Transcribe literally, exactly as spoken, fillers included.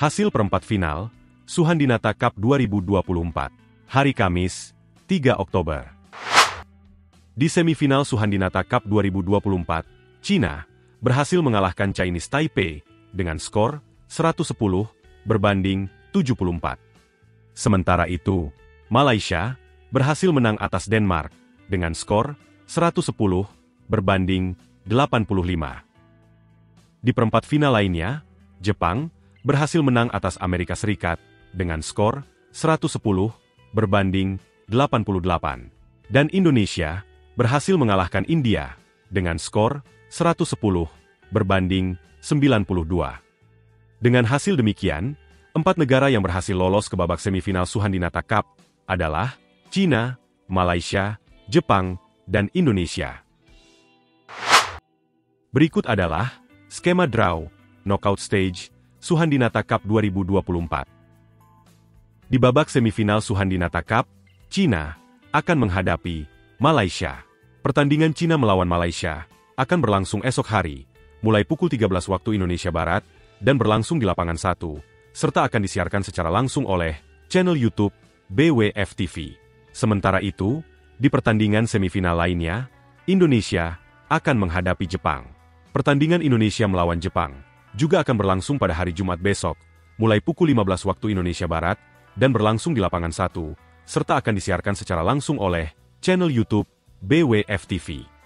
Hasil perempat final, Suhandinata Cup dua ribu dua puluh empat, hari Kamis, tiga Oktober. Di semifinal Suhandinata Cup dua ribu dua puluh empat, Cina berhasil mengalahkan Chinese Taipei dengan skor seratus sepuluh berbanding tujuh puluh empat. Sementara itu, Malaysia berhasil menang atas Denmark dengan skor seratus sepuluh berbanding delapan puluh lima. Di perempat final lainnya, Jepang berhasil menang atas Amerika Serikat dengan skor seratus sepuluh berbanding delapan puluh delapan. Dan Indonesia berhasil mengalahkan India dengan skor seratus sepuluh berbanding sembilan puluh dua. Dengan hasil demikian, empat negara yang berhasil lolos ke babak semifinal Suhandinata Cup adalah China, Malaysia, Jepang, dan Indonesia. Berikut adalah skema draw, knockout stage, Suhandinata Cup dua ribu dua puluh empat. Di babak semifinal Suhandinata Cup, China akan menghadapi Malaysia. Pertandingan China melawan Malaysia akan berlangsung esok hari, mulai pukul tiga belas waktu Indonesia Barat, dan berlangsung di lapangan satu, serta akan disiarkan secara langsung oleh channel YouTube B W F T V. Sementara itu, di pertandingan semifinal lainnya, Indonesia akan menghadapi Jepang. Pertandingan Indonesia melawan Jepang juga akan berlangsung pada hari Jumat besok, mulai pukul lima belas waktu Indonesia Barat, dan berlangsung di lapangan satu, serta akan disiarkan secara langsung oleh channel YouTube B W F T V.